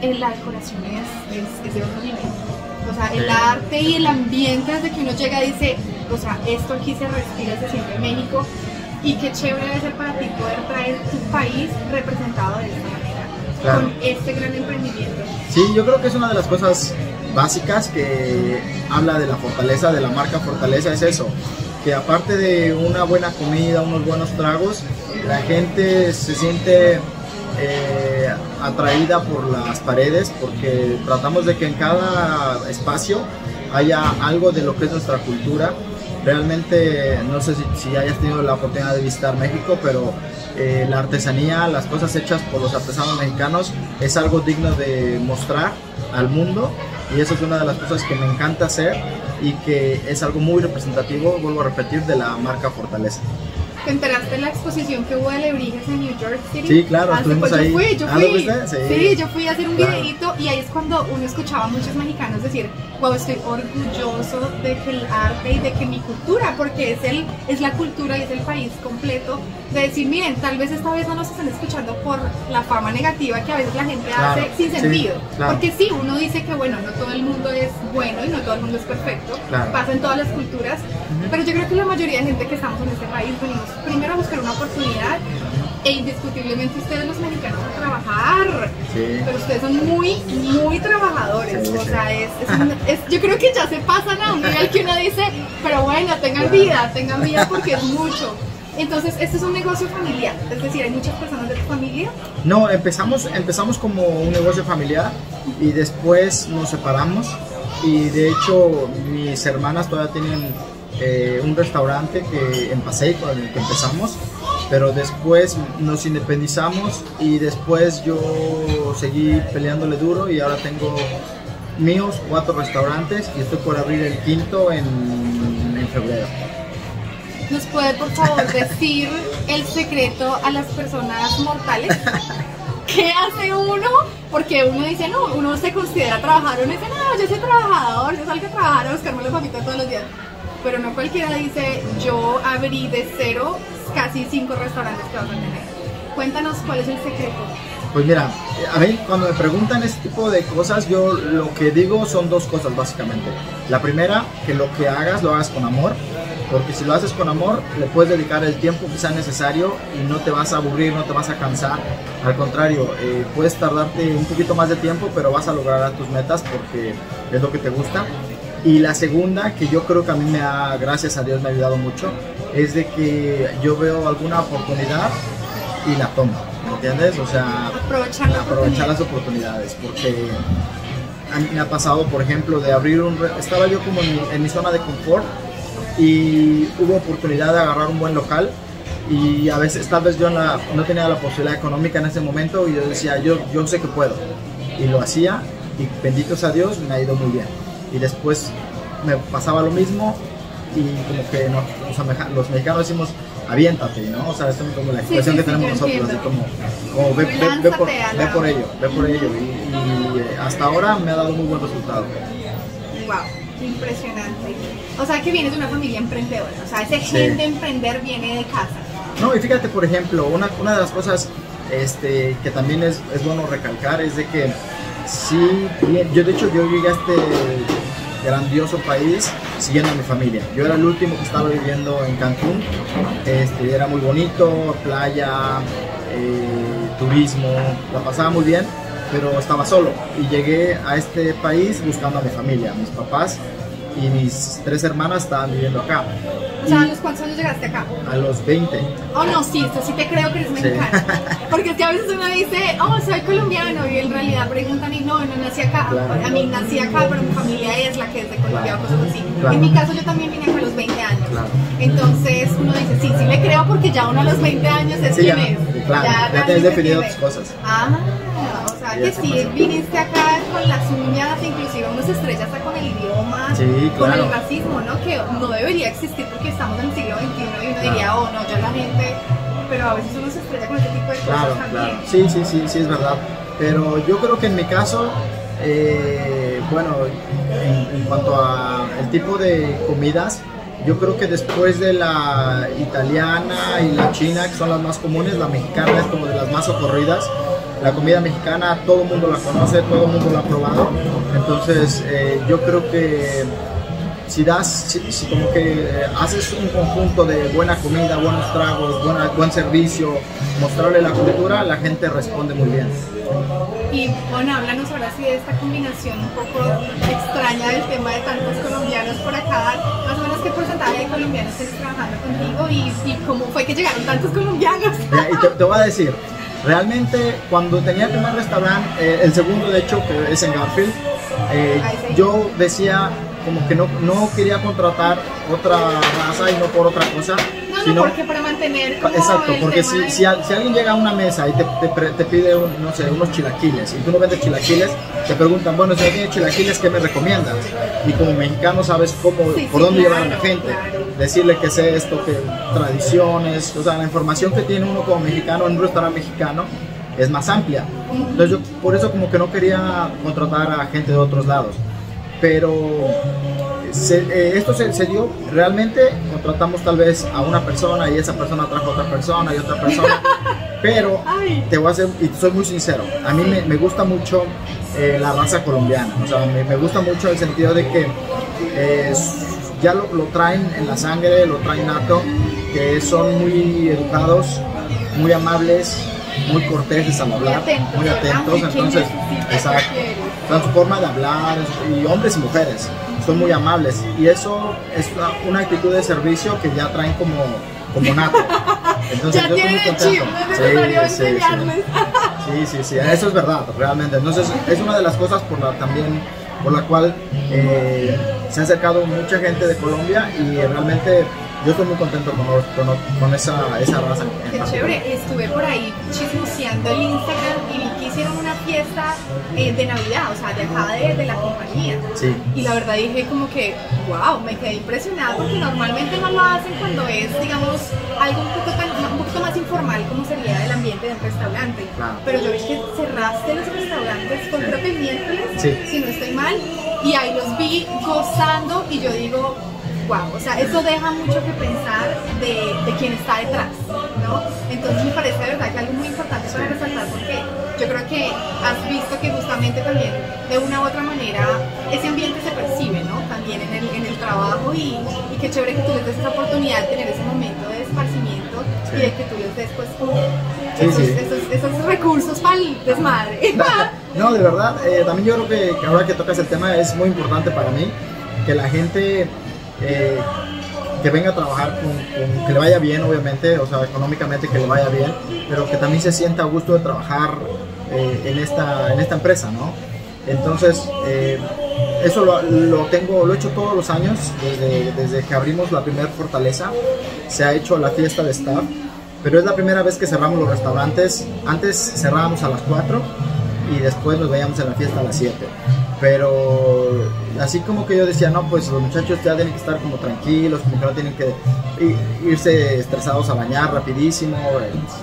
la decoración es de otro nivel. O sea, el arte y el ambiente desde que uno llega dice, o sea, esto aquí se respira, se siente en México. Y qué chévere debe ser para ti poder traer tu país representado de esta manera, claro, con este gran emprendimiento. Sí, yo creo que es una de las cosas básicas que habla de la fortaleza, de la marca Fortaleza, es eso, que aparte de una buena comida, unos buenos tragos, la gente se siente atraída por las paredes, porque tratamos de que en cada espacio haya algo de lo que es nuestra cultura. Realmente no sé si hayas tenido la oportunidad de visitar México, pero la artesanía, las cosas hechas por los artesanos mexicanos es algo digno de mostrar al mundo, y eso es una de las cosas que me encanta hacer y que es algo muy representativo, vuelvo a repetir, de la marca Fortaleza. ¿Te enteraste de la exposición que hubo de lebrijes en New York City? Sí, claro, estuvimos ahí. Yo fui. Sí, yo fui a hacer un videíto, y ahí es cuando uno escuchaba a muchos mexicanos decir, wow, estoy orgulloso de que el arte y de que mi cultura, porque es la cultura y es el país completo, de decir, miren, tal vez esta vez no nos están escuchando por la fama negativa que a veces la gente hace sin sentido. Claro. Porque sí, uno dice que bueno, no todo el mundo es bueno y no todo el mundo es perfecto, pasa en todas las culturas, pero yo creo que la mayoría de gente que estamos en este país venimos primero a buscar una oportunidad, e indiscutiblemente ustedes los mexicanos a trabajar, pero ustedes son muy, muy trabajadores, o sea, yo creo que ya se pasan a un nivel que uno dice, pero bueno, tengan vida porque es mucho. Entonces, ¿este es un negocio familiar? Es decir, ¿hay muchas personas de tu familia? No, empezamos como un negocio familiar y después nos separamos, y de hecho mis hermanas todavía tienen un restaurante en Paseo con el que empezamos, pero después nos independizamos y después yo seguí peleándole duro, y ahora tengo míos 4 restaurantes y estoy por abrir el 5.º en febrero. ¿Nos puede por favor decir el secreto a las personas mortales? ¿Qué hace uno? Porque uno dice, no, uno se considera trabajador, uno dice, no, yo soy trabajador, yo salgo a trabajar a buscarme los papitos todos los días. Pero no cualquiera dice, yo abrí de cero casi 5 restaurantes que vas a tener. Cuéntanos cuál es el secreto. Pues mira, a mí cuando me preguntan este tipo de cosas, yo lo que digo son 2 cosas básicamente. La primera, que lo que hagas, lo hagas con amor, porque si lo haces con amor, le puedes dedicar el tiempo que sea necesario y no te vas a aburrir, no te vas a cansar. Al contrario, puedes tardarte un poquito más de tiempo, pero vas a lograr tus metas porque es lo que te gusta. Y la segunda, que yo creo que a mí gracias a Dios, me ha ayudado mucho, es de que yo veo alguna oportunidad y la tomo. ¿entiendes? O sea, aprovechar las oportunidades, porque a mí me ha pasado, por ejemplo, de abrir un... Estaba yo como en mi zona de confort y hubo oportunidad de agarrar un buen local y a veces, tal vez yo no tenía la posibilidad económica en ese momento y yo decía, yo sé que puedo. Y lo hacía y benditos a Dios me ha ido muy bien. Y después me pasaba lo mismo y como que no, o sea, los mexicanos decimos, aviéntate, ¿no? O sea, esto es como la expresión que tenemos nosotros, así como ve por ello. Y hasta ahora me ha dado muy buen resultado. Wow, impresionante. O sea, que vienes de una familia emprendedora, o sea, ese gen de emprender viene de casa. No, y fíjate, por ejemplo, una de las cosas que también es bueno recalcar es de que sí, yo de hecho llegué a este grandioso país siguiendo a mi familia. Yo era el último que estaba viviendo en Cancún, era muy bonito, playa, turismo, la pasaba muy bien, pero estaba solo y llegué a este país buscando a mi familia, a mis papás y mis tres hermanas estaban viviendo acá. O sea, ¿a los cuántos años llegaste acá? A los 20. Oh, no, sí, esto sí te creo que eres mexicano. Sí. Porque es que a veces uno dice, oh, soy colombiano, y en realidad preguntan, y no nací acá. Claro. A mí nací acá, pero mi familia es la que es de Colombia, o cosas así. Claro. En mi caso, yo también vine acá a los 20 años. Claro. Entonces uno dice, sí, sí le creo, porque ya uno a los 20 años es quien es. Claro, ya te has definido tus cosas. Ah, o sea, que sí, viniste acá con las uñas, inclusive uno se estrella hasta con el idioma, con el racismo, ¿no? Que no debería existir porque estamos en el siglo XXI y uno diría, oh, no, yo la gente, pero a veces uno se estrella con este tipo de cosas también. Claro, sí, es verdad. Pero yo creo que en mi caso, bueno, en cuanto al tipo de comidas, yo creo que después de la italiana y la china, que son las más comunes, la mexicana es como de las más socorridas. La comida mexicana todo el mundo la conoce, todo el mundo la ha probado. Entonces yo creo que si como que haces un conjunto de buena comida, buenos tragos, buen servicio, mostrarle la cultura, la gente responde muy bien. Y bueno, háblanos ahora sí de esta combinación un poco extraña del tema de tantos colombianos por acá. Más o menos, ¿qué porcentaje de colombianos estás trabajando contigo? ¿Y cómo fue que llegaron tantos colombianos? Y te voy a decir, realmente cuando tenía el primer restaurante, el segundo de hecho, que es en Garfield, yo decía como que no quería contratar otra raza y no por otra cosa. No, porque para mantener como exacto, porque si alguien llega a una mesa y te pide, no sé, unos chilaquiles y tú no vendes chilaquiles, te preguntan, bueno, si alguien tiene chilaquiles, ¿qué me recomiendas? Y como mexicano sabes por dónde llevar a la gente, decirle que sé esto, que tradiciones, o sea, la información que tiene uno como mexicano en un restaurante mexicano es más amplia. Entonces yo por eso como que no quería contratar a gente de otros lados, pero... esto se dio, realmente contratamos tal vez a una persona y esa persona trajo a otra persona y otra persona, pero te voy a hacer, y soy muy sincero, a mí me gusta mucho la raza colombiana, o sea, me gusta mucho el sentido de que ya lo traen en la sangre, lo traen nato, que son muy educados, muy amables, muy corteses al hablar, muy atentos, entonces, exacto, su forma de hablar, y hombres y mujeres son muy amables, y eso es una actitud de servicio que ya traen como nato. Entonces, ya tienen el chip, no es necesario enseñarles. Sí, eso es verdad, realmente. Entonces, es una de las cosas por la cual se ha acercado mucha gente de Colombia, y realmente yo estoy muy contento con esa raza. Qué chévere, estuve por ahí chismoseando el Instagram y vi que hicieron una fiesta de Navidad, o sea, de acá de la compañía. Sí. Y la verdad dije como que, wow, me quedé impresionada porque normalmente no lo hacen cuando es, digamos, algo un poquito más informal como sería el ambiente de un restaurante. Claro. Pero yo vi que cerraste los restaurantes con creo que el miércoles, si no estoy mal, y ahí los vi gozando y yo digo, wow, o sea, eso deja mucho que pensar de quien está detrás, ¿no? Entonces me parece de verdad que algo muy importante para resaltar, porque yo creo que has visto que justamente también de una u otra manera ese ambiente se percibe, ¿no? También en el trabajo, y qué chévere que tú les des esa oportunidad de tener ese momento de esparcimiento y de que tú les des pues esos recursos para el desmadre. No, de verdad, también yo creo que ahora que tocas el tema es muy importante para mí que la gente... que venga a trabajar, que le vaya bien, obviamente, o sea, económicamente que le vaya bien, pero que también se sienta a gusto de trabajar en esta empresa, ¿no? Entonces, eso lo he hecho todos los años, desde que abrimos la primera Fortaleza, se ha hecho la fiesta de staff, pero es la primera vez que cerramos los restaurantes. Antes cerrábamos a las 4 y después nos veíamos en la fiesta a las 7. Pero así como que yo decía, no, pues los muchachos ya tienen que estar como tranquilos, como que no tienen que irse estresados a bañar rapidísimo.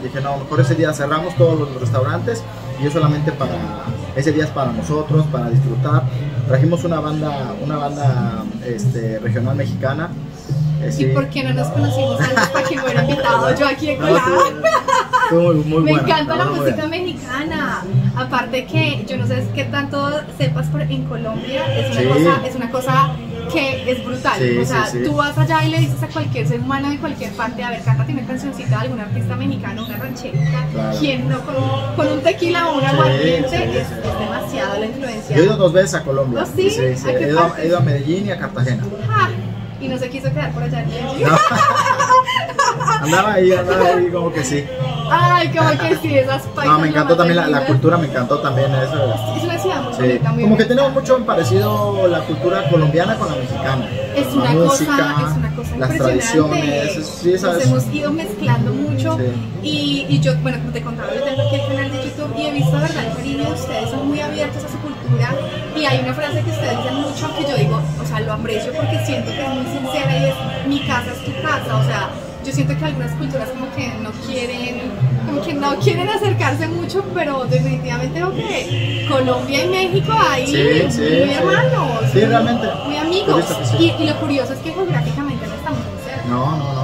Dije, no, mejor ese día cerramos todos los restaurantes y yo solamente para, ese día es para nosotros, para disfrutar. Trajimos una banda regional mexicana. Sí. ¿Y por qué no nos conocimos antes para que fuera invitado yo aquí en Colada? Muy me buena, encanta la música mexicana. Aparte que yo no sé qué tanto sepas, pero en Colombia es una cosa que es brutal. Sí, o sea, sí, sí. Tú vas allá y le dices a cualquier ser humano de cualquier parte, a ver, cántate una cancioncita de algún artista mexicano, una rancherita, claro. Quien no con un tequila o un aguardiente, es demasiado la influencia. Yo he ido 2 veces a Colombia. Oh, sí, sí, sí. He ido a Medellín y a Cartagena. Ah. Y no se quiso quedar por allá. No. Andaba ahí como que sí. Ay, como que sí, esas paisas. No, me encantó también la cultura, me encantó también eso. Es una ciudad muy bonita, muy como que tenemos mucho en parecido la cultura colombiana con la mexicana. Es una cosa las tradiciones, sí, nos hemos ido mezclando mucho, sí. Y yo, bueno, como te contaba, yo tengo aquí el canal de YouTube y he visto, verdad, cariño, ustedes son muy abiertos a su cultura y hay una frase que ustedes dicen mucho que yo digo, o sea, lo aprecio porque siento que es muy sincera y es, mi casa es tu casa, o sea, yo siento que algunas culturas como que no quieren acercarse mucho, pero definitivamente creo que Colombia y México ahí muy hermanos, sí, realmente, muy amigos, sí. Y lo curioso es que geográficamente no estamos muy cerca. No.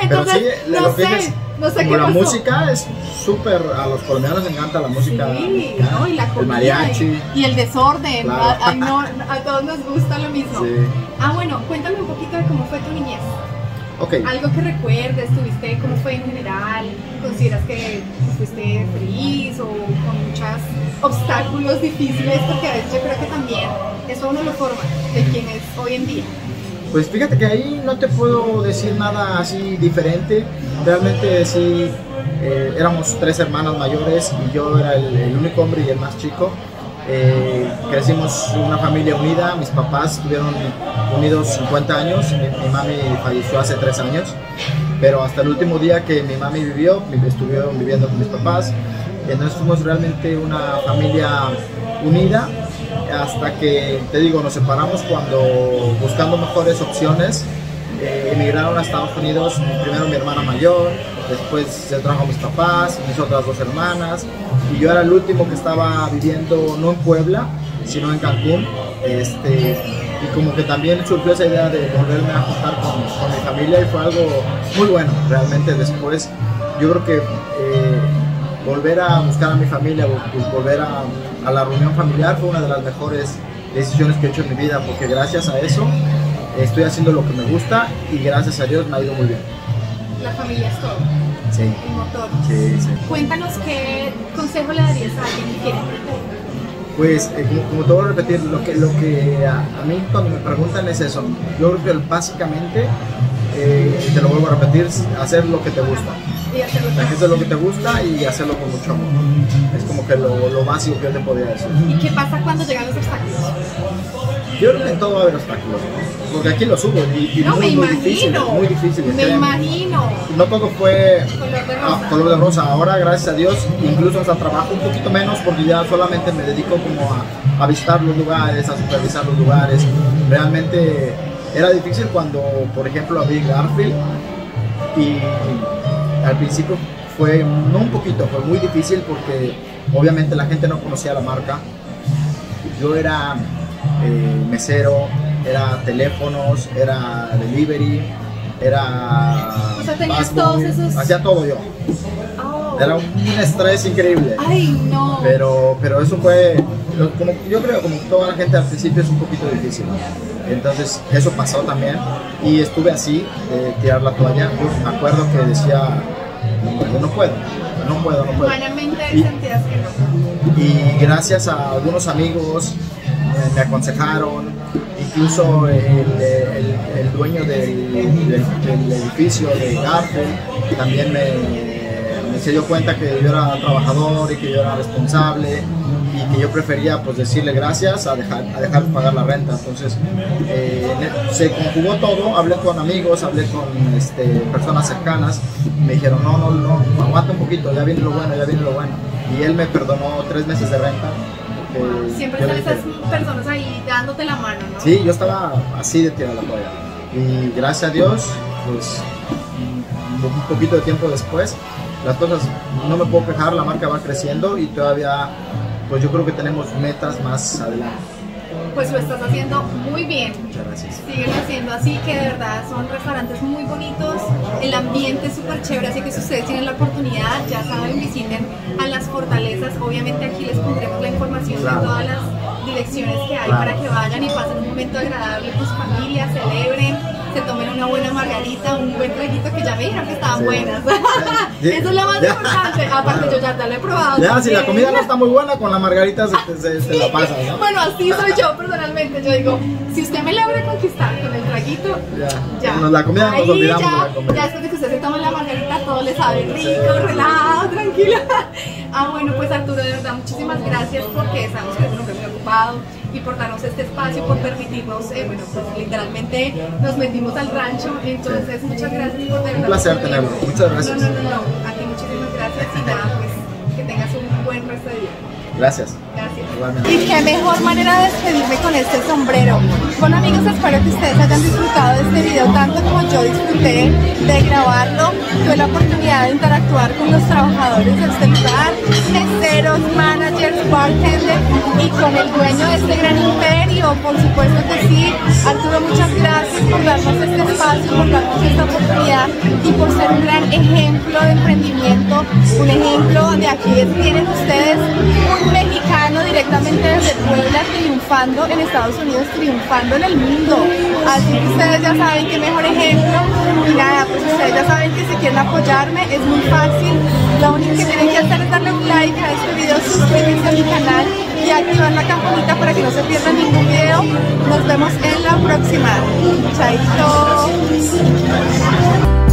Entonces, pero sí, no sé qué pasó. La música es súper, a los colombianos les encanta la música, sí, ¿no? Y la comida, el mariachi. Y el desorden, claro. A todos nos gusta lo mismo. Sí. Ah, bueno, cuéntame un poquito de cómo fue tu niñez. Okay. Algo que recuerdes, tuviste, ¿cómo fue en general? ¿Consideras que fuiste feliz o con muchos obstáculos difíciles? Porque a veces yo creo que también eso uno lo forma de quien es hoy en día. Pues fíjate que ahí no te puedo decir nada así diferente. Realmente sí, éramos 3 hermanas mayores y yo era el único hombre y el más chico. Crecimos una familia unida, mis papás estuvieron unidos 50 años, mi mami falleció hace 3 años, pero hasta el último día que mi mami vivió, estuvieron viviendo con mis papás, entonces fuimos realmente una familia unida, hasta que, te digo, nos separamos cuando, buscando mejores opciones, emigraron a Estados Unidos, primero mi hermana mayor, después se trajo a mis papás, mis otras 2 hermanas, y yo era el último que estaba viviendo no en Puebla, sino en Cancún, y como que también surgió esa idea de volverme a juntar con mi familia y fue algo muy bueno, realmente después yo creo que volver a buscar a mi familia, volver a la reunión familiar fue una de las mejores decisiones que he hecho en mi vida, porque gracias a eso estoy haciendo lo que me gusta y gracias a Dios me ha ido muy bien. La familia es todo, sí. El motor. Sí, sí. Cuéntanos qué consejo le darías a alguien que quiere. Pues, como te voy a repetir, lo que a mí cuando me preguntan es eso. Yo creo que básicamente, te lo vuelvo a repetir, hacer lo que te gusta. Hacer lo que te gusta y hacerlo con mucho amor. Es como que lo básico que yo te podría decir. ¿Y qué pasa cuando llegan los obstáculos? Yo creo que en todo va a haber obstáculos, ¿no? Porque aquí los hubo y no, muy difíciles. Me imagino. No todo fue color de rosa. Ahora, gracias a Dios, incluso hasta trabajo un poquito menos porque ya solamente me dedico como a visitar los lugares, a supervisar los lugares. Realmente era difícil cuando, por ejemplo, abrí Garfield y al principio fue, no un poquito, fue muy difícil porque obviamente la gente no conocía la marca. Yo era mesero, era teléfonos, era delivery, era... O sea, tenías todos esos... Hacía todo yo. Oh. Era un estrés increíble. Ay, no. Pero eso fue... Como, yo creo como toda la gente al principio es un poquito difícil, entonces eso pasó también y estuve así de tirar la toalla. Yo me acuerdo que decía no puedo humanamente sentías que no, y gracias a algunos amigos me aconsejaron, incluso el el dueño del edificio de Garfield también me se dio cuenta que yo era trabajador y que yo era responsable y que yo prefería pues decirle gracias a dejar pagar la renta. Entonces se conjugó todo, hablé con amigos, hablé con personas cercanas, me dijeron no, aguanta un poquito, ya viene lo bueno, ya viene lo bueno. Y él me perdonó 3 meses de renta. Siempre están esas personas ahí dándote la mano, ¿no? Sí, yo estaba así de tirada la toalla. Y gracias a Dios, pues un poquito de tiempo después, las cosas, no me puedo quejar, la marca va creciendo y todavía, pues yo creo que tenemos metas más adelante. Pues lo estás haciendo muy bien. Muchas gracias. Síguelo haciendo así, que de verdad son restaurantes muy bonitos, el ambiente es súper chévere, así que si ustedes tienen la oportunidad, ya saben, visiten a Las Fortalezas. Obviamente aquí les pondremos la información de todas las direcciones que hay para que vayan y pasen un momento agradable con su familia, celebren, se tomen una buena margarita, un buen traguito, que ya me dijeron que estaban buenas. Sí. Eso es lo más importante. Aparte yo ya la he probado. Ya, si la comida no está muy buena, con la margarita se la pasa, ¿no? Bueno, así soy yo personalmente. Yo digo, si usted me logra conquistar con el traguito, ya. Bueno, la comida nos olvidamos de la comida. Ya después de que usted se tome la margarita, todo le sabe rico, relajado, tranquilo. Ah, bueno, pues Arturo, de verdad, muchísimas gracias porque sabemos que es un hombre ocupado y por darnos este espacio, por permitirnos, bueno, pues literalmente nos metimos al rancho, entonces muchas gracias por tenernos. Un placer tenerlo, muchas gracias. No, a ti muchísimas gracias y nada, pues que tengas un buen resto de día. Gracias. Gracias. Igualmente. Y qué mejor manera de despedirme con este sombrero. Bueno amigos, espero que ustedes hayan disfrutado de este video tanto como yo disfruté de grabarlo. Tuve la oportunidad de interactuar con los trabajadores de este lugar, meseros, managers, bartenders y con el dueño de este gran imperio, por supuesto que sí. Arturo, muchas gracias por darnos este espacio, por darnos esta oportunidad y por ser un gran ejemplo de emprendimiento, un ejemplo de aquí tienen ustedes un mexicano directamente desde Puebla triunfando en Estados Unidos, triunfando en el mundo. Así que ustedes ya saben qué mejor ejemplo. Y nada, pues ustedes ya saben que si quieren apoyarme es muy fácil. Lo único que tienen que hacer es darle un like a este video, suscribirse a mi canal y activar la campanita para que no se pierdan ningún video. Nos vemos en la próxima. Chaito.